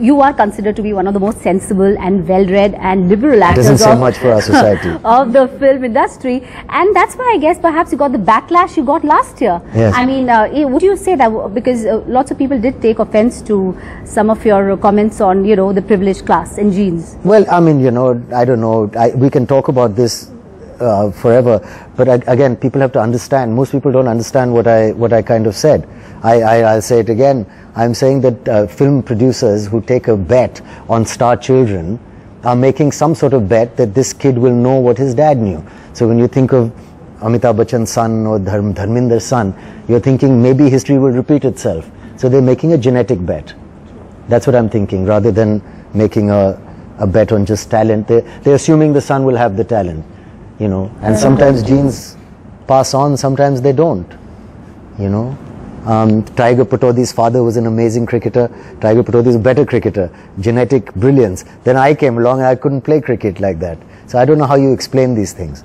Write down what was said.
You are considered to be one of the most sensible and well-read and liberal actors. Doesn't say much for our society. Of the film industry, and that's why I guess perhaps you got the backlash you got last year. Yes. I mean, would you say that because lots of people did take offense to some of your comments on, you know, the privileged class and genes? Well, I mean, you know, I don't know. We can talk about this forever, but again, people have to understand. Most people don't understand what I kind of said. I'll say it again. I'm saying that film producers who take a bet on star children are making some sort of bet that this kid will know what his dad knew. So when you think of Amitabh Bachchan's son or Dharminder's son, you're thinking maybe history will repeat itself. So they're making a genetic bet. That's what I'm thinking, rather than making a bet on just talent. They're assuming the son will have the talent. You know, and sometimes genes pass on, sometimes they don't, you know. Tiger Pataudi's father was an amazing cricketer. Tiger Pataudi is a better cricketer, genetic brilliance. Then I came along and I couldn't play cricket like that. So I don't know how you explain these things.